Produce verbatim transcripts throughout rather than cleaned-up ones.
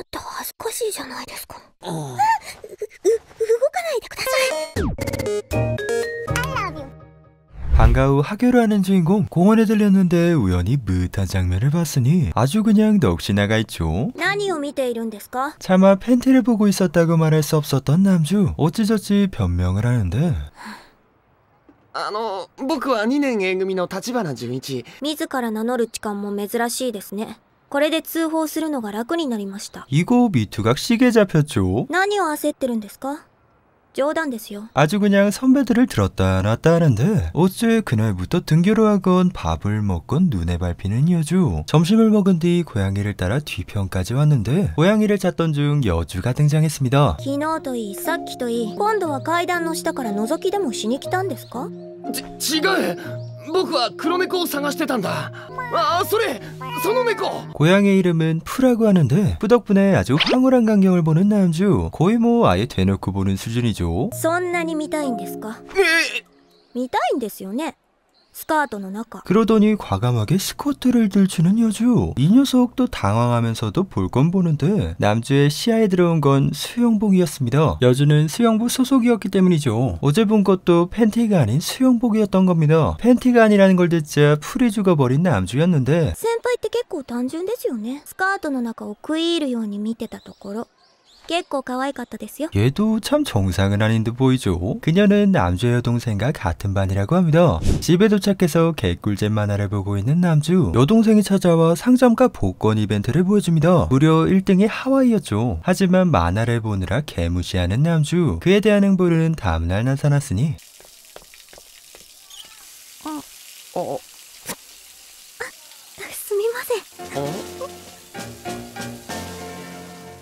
って恥ずかしいじゃないですか。ああ、う、う、動かないでください. I love you. 방과 후 하교를 하는 주인공 공원에 들렸는데 우연히 무타 장면을 봤으니 아주 그냥 넋이 나가 있죠. 차마 팬티를 보고 있었다고 말할 수 없었던 남주. 어찌저찌 변명을 하는데. あの、僕はにねんえ組の立花純一。自ら名乗る痴漢も珍しいですね。 これで通報するのが楽になりました. 이거 미투각 시계 잡혔죠. 何を焦ってるんですか?冗談ですよ. 아주 그냥 선배들을 들었다 놨다 하는데 어째 그날부터 등교를 하건 밥을 먹건 눈에 밟히는 여주. 점심을 먹은 뒤 고양이를 따라 뒤편까지 왔는데 고양이를 찾던 중 여주가 등장했습니다. 昨日といいさっきといい今度は階段の下から覗きでもしに来たんですか? 僕は黒猫を探してたんだ。あ、それ、その猫. 고양이의 이름은 푸라고 하는데 푸 덕분에 아주 황홀한 광경을 보는 남주. 거의 뭐 아예 대놓고 보는 수준이죠. そんなに見たいんですか?見たいんですよね? 그러더니 과감하게 스커트를 들추는 여주. 이 녀석도 당황하면서도 볼 건 보는데 남주의 시야에 들어온 건 수영복이었습니다. 여주는 수영부 소속이었기 때문이죠. 어제 본 것도 팬티가 아닌 수영복이었던 겁니다. 팬티가 아니라는 걸 듣자 풀이 죽어버린 남주였는데. 얘도 참 정상은 아닌 듯 보이죠. 그녀는 남주의 여동생과 같은 반이라고 합니다. 집에 도착해서 개꿀잼 만화를 보고 있는 남주. 여동생이 찾아와 상점과 복권 이벤트를 보여줍니다. 무려 일 등이 하와이였죠. 하지만 만화를 보느라 개무시하는 남주. 그에 대한 행보는 다음날 나타났으니. 어, 어, 죄송합니다.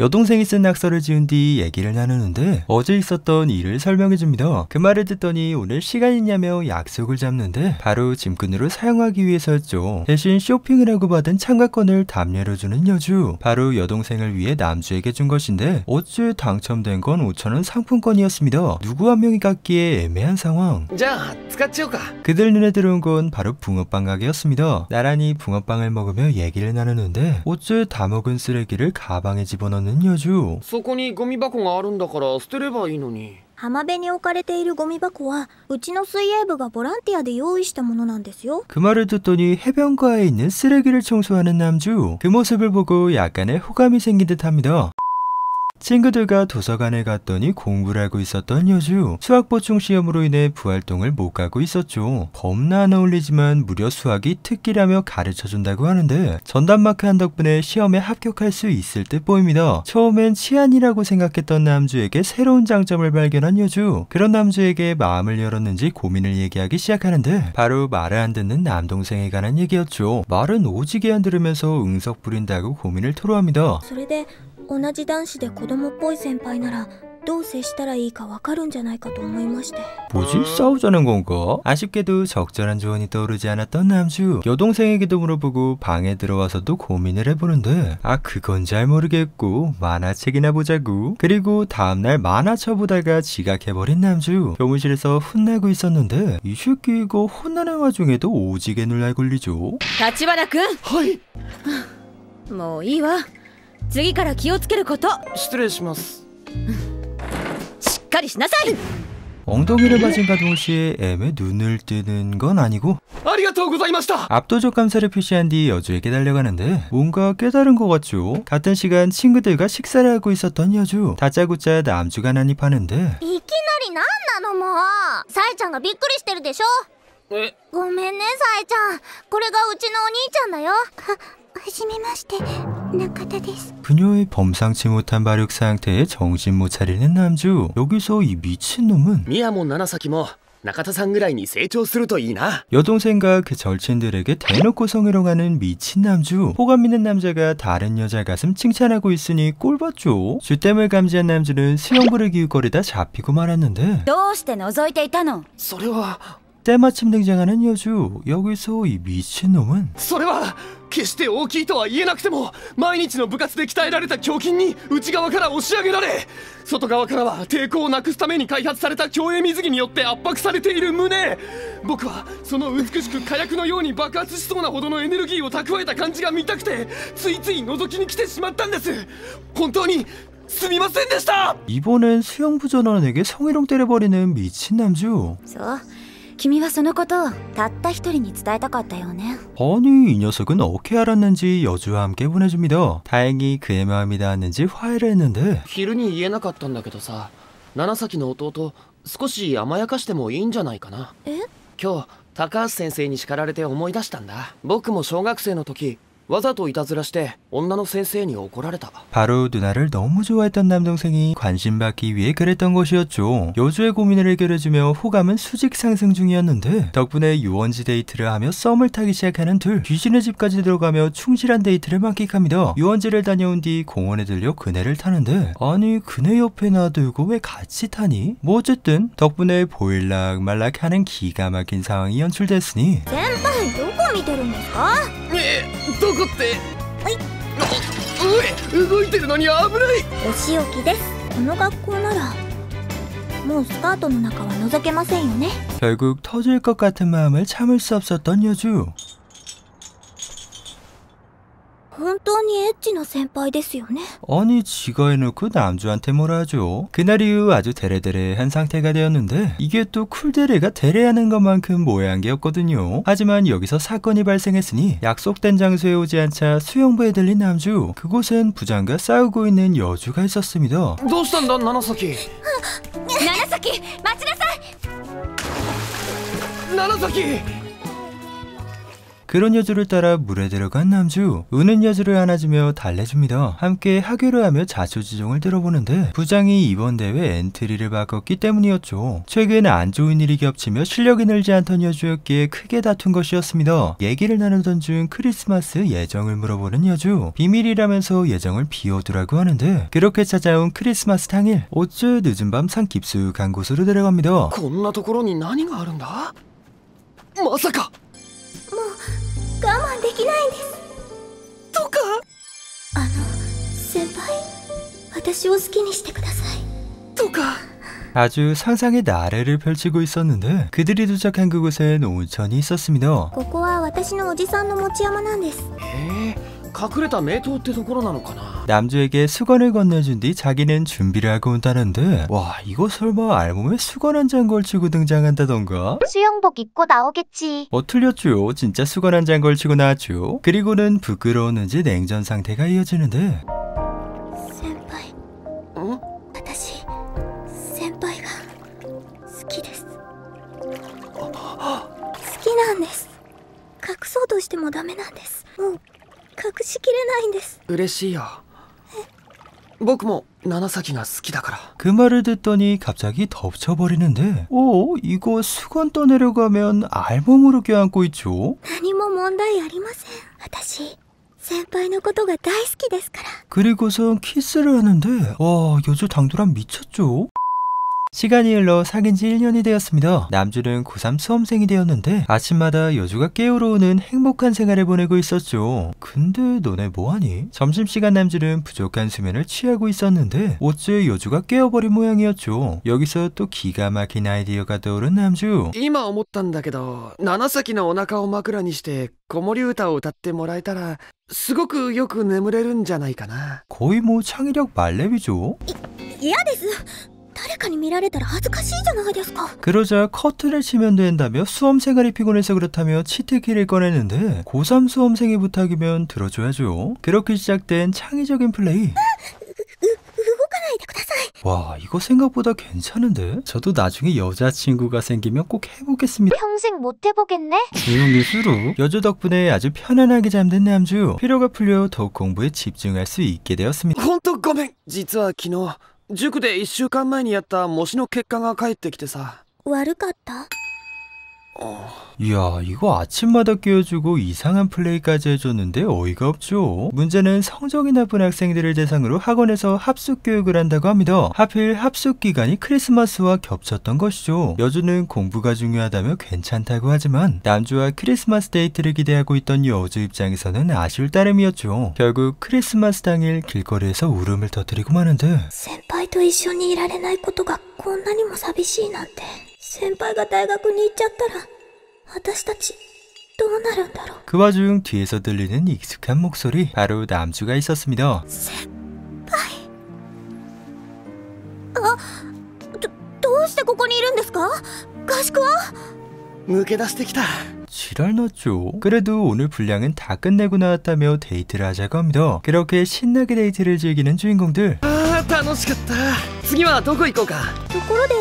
여동생이 쓴 낙서를 지운 뒤 얘기를 나누는데 어제 있었던 일을 설명해줍니다. 그 말을 듣더니 오늘 시간 있냐며 약속을 잡는데 바로 짐꾼으로 사용하기 위해서였죠. 대신 쇼핑을 하고 받은 참가권을 담례로주는 여주. 바로 여동생을 위해 남주에게 준 것인데 어째 당첨된 건 오천 원 상품권이었습니다. 누구 한 명이 갖기에 애매한 상황. 자, 그들 눈에 들어온 건 바로 붕어빵 가게였습니다. 나란히 붕어빵을 먹으며 얘기를 나누는데 어째 다 먹은 쓰레기를 가방에 집어넣는 여주. 浜辺に置かれているゴミ箱はうちの水泳部がボランティアで用意したものなんですよ. 그 말을 듣더니 해변가에 있는 쓰레기를 청소하는 남주. 그 모습을 보고 약간의 호감이 생긴 듯합니다. 친구들과 도서관에 갔더니 공부를 하고 있었던 여주. 수학 보충 시험으로 인해 부활동을 못 가고 있었죠. 겁나 안 어울리지만 무려 수학이 특기라며 가르쳐준다고 하는데 전담마크 한 덕분에 시험에 합격할 수 있을 듯 보입니다. 처음엔 치안이라고 생각했던 남주에게 새로운 장점을 발견한 여주. 그런 남주에게 마음을 열었는지 고민을 얘기하기 시작하는데 바로 말을 안 듣는 남동생에 관한 얘기였죠. 말은 오지게 안 들으면서 응석 부린다고 고민을 토로합니다. 同じ男子で子供っぽい先輩ならどう接したらいいかわかるんじゃないかと思いまして. 뭐지? 싸우자는 건가? 아쉽게도 적절한 조언이 떠오르지 않았던 남주. 여동생에게도 물어보고 방에 들어와서도 고민을 해보는데 아 그건 잘 모르겠고 만화책이나 보자고. 그리고 다음날 만화책 보다가 지각해버린 남주. 교무실에서 혼나고 있었는데 이 새끼 이거 혼나는 와중에도 오지게 놀랄 걸리죠. 다치바나君. 하이. 뭐 이와. 次から気をつけること失礼しますしっかりしなさい. 엉덩이를 맞은가 동시에 애매 눈을 뜨는 건 아니고 압도적 감사를 표시한 뒤 여주에게 달려가는데 뭔가 깨달은 것 같죠. 같은 시간 친구들과 식사를 하고 있었던 여주. 다짜고짜 남주가 난입하는데 いきなりなんなのもうさえちゃんがびっくりしてるでしょごめんねさえちゃんこれがうちのお兄ちゃんだよ 그녀의 범상치 못한 발육 상태에 정신 못 차리는 남주. 여기서 이 미친놈은 미야몬 나나사키모 나카타さんぐらいに成長するといいな. 여동생과 그 절친들에게 대놓고 성희롱하는 미친 남주. 호감 있는 남자가 다른 여자 가슴 칭찬하고 있으니 꼴봤죠. 주땜을 감지한 남주는 수영부를 기웃거리다 잡히고 말았는데. どうして覗いていたの? それは... 때마침 등장하는 여주, 여기서 이 미친놈은 이번엔 수영부전원에게 성희롱 때려버리는 미친 남주. 아니, 이 녀석은 어떻게 알았는지 여주와 함께 보내줍니다. 다행히 그의 마음이 닿았는지 화해를 했는데, 바로 누나를 너무 좋아했던 남동생이 관심받기 위해 그랬던 것이었죠. 여주의 고민을 해결해주며 호감은 수직 상승 중이었는데, 덕분에 유원지 데이트를 하며 썸을 타기 시작하는 둘, 귀신의 집까지 들어가며 충실한 데이트를 만끽합니다. 유원지를 다녀온 뒤 공원에 들려 그네를 타는데, 아니 그네 옆에 놔두고 왜 같이 타니? 뭐 어쨌든 덕분에 보일락 말락하는 기가 막힌 상황이 연출됐으니, 결국 터질 것 같은 마음을 참을 수 없었던 여주. 아니 지가 해놓고 남주한테 뭐라 하죠. 그날 이후 아주 데레데레한 상태가 되었는데, 이게 또 쿨데레가 데레하는 것만큼 모해한 게 없거든요. 하지만 여기서 사건이 발생했으니 약속된 장소에 오지 않자 수영부에 들린 남주, 그곳엔 부장과 싸우고 있는 여주가 있었습니다. 나나사키! 나나사키! 마치나사이! 나나사키! 그런 여주를 따라 물에 들어간 남주, 우는 여주를 안아주며 달래줍니다. 함께 하교를 하며 자초지종을 들어보는데, 부장이 이번 대회 엔트리를 바꿨기 때문이었죠. 최근 안 좋은 일이 겹치며 실력이 늘지 않던 여주였기에 크게 다툰 것이었습니다. 얘기를 나누던 중 크리스마스 예정을 물어보는 여주, 비밀이라면서 예정을 비워두라고 하는데, 그렇게 찾아온 크리스마스 당일 어째 늦은 밤 산 깊숙한 곳으로 데려갑니다. 마사카! 아주 상상의 나래를 펼치고 있었는데, 그들이 도착한 그곳엔 온천이 있었습니다. 남주에게 수건을 건네준 뒤 자기는 준비를 하고 온다는데, 와 이거 설마 알몸에 수건 한 장 걸치고 등장한다던가? 수영복 입고 나오겠지. 어 틀렸죠. 진짜 수건 한 장 걸치고 나왔죠. 그리고는 부끄러웠는지 냉전 상태가 이어지는데, 선배. 응? 선배가 스키데스. 스키난데스. 각소도 시대모 다메난데스. 뭐 그 말을 듣더니 갑자기 덮쳐버리는데, 오 이거 수건 떠내려가면 알몸으로 껴안고 있죠. 그리고선 키스를 하는데, 와 여주 당돌한 미쳤죠. 시간이 흘러 사귄 지 일 년이 되었습니다. 남주는 고삼 수험생이 되었는데, 아침마다 여주가 깨우러 오는 행복한 생활을 보내고 있었죠. 근데 너네 뭐하니? 점심시간 남주는 부족한 수면을 취하고 있었는데, 어째 여주가 깨어버린 모양이었죠. 여기서 또 기가 막힌 아이디어가 떠오른 남주. 거의 뭐 창의력 만렙이죠. 그러자 커튼을 치면 된다며 수험생활이 피곤해서 그렇다며 치트키를 꺼내는데, 고삼 수험생의 부탁이면 들어줘야죠. 그렇게 시작된 창의적인 플레이. 와 이거 생각보다 괜찮은데? 저도 나중에 여자친구가 생기면 꼭 해보겠습니다. 평생 못 해보겠네? 조용히 수루. 여주 덕분에 아주 편안하게 잠든 남주, 피로가 풀려 더욱 공부에 집중할 수 있게 되었습니다. 일週間前にやった模試の結果が返ってきてさ。悪かった? 어... 이야, 이거 아침마다 끼워주고 이상한 플레이까지 해줬는데 어이가 없죠. 문제는 성적이 나쁜 학생들을 대상으로 학원에서 합숙 교육을 한다고 합니다. 하필 합숙 기간이 크리스마스와 겹쳤던 것이죠. 여주는 공부가 중요하다며 괜찮다고 하지만 남주와 크리스마스 데이트를 기대하고 있던 여주 입장에서는 아쉬울 따름이었죠. 결국 크리스마스 당일 길거리에서 울음을 터뜨리고 마는데, 선배도 함께 일하는 것이 こんなにも寂しいなんて 선배가 대학원에 있었다라, 우리たち どうなるんだろう. 그 와중 뒤에서 들리는 익숙한 목소리, 바로 남주가 있었습니다. 선배. 아, どうしてここにいるんですか合宿は抜け出してきた. 지랄났죠. 그래도 오늘 분량은 다 끝내고 나왔다며 데이트를 하자고 합니다. 그렇게 신나게 데이트를 즐기는 주인공들. 아, 楽しかった次はどこ行こうかところで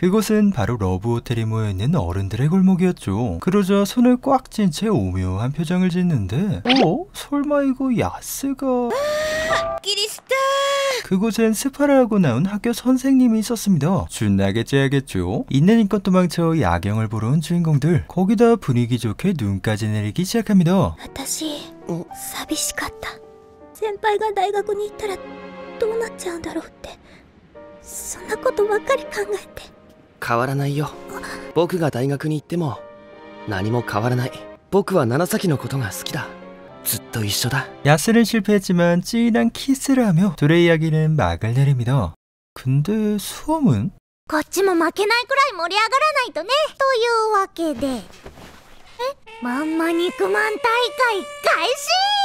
그곳은 바로 러브호텔이 모여있는 어른들의 골목이었죠. 그러자 손을 꽉 쥔 채 오묘한 표정을 짓는데, 어? 설마 이거 야스가... 그곳엔 스파를 하고 나온 학교 선생님이 있었습니다. 준나게 째야겠죠. 있는 힘껏 도망쳐 야경을 보러 온 주인공들. 거기다 분위기 좋게 눈까지 내리기 시작합니다. 다시 사비시갔다. 선배가 대학원에 있다라 どうなっちゃうんだろうって そんなことばっかり考えて変わらないよ僕が大学に行っても何も変わらない僕はナナサキのことが好きだ 야스는 실패했지만 찌이랑 키스를 하며 둘의 이야기는 막을 내립니다. 근데 수험은? こっちも負けないくらい盛り上がらないとねというわけでえまんま肉まん大会開始!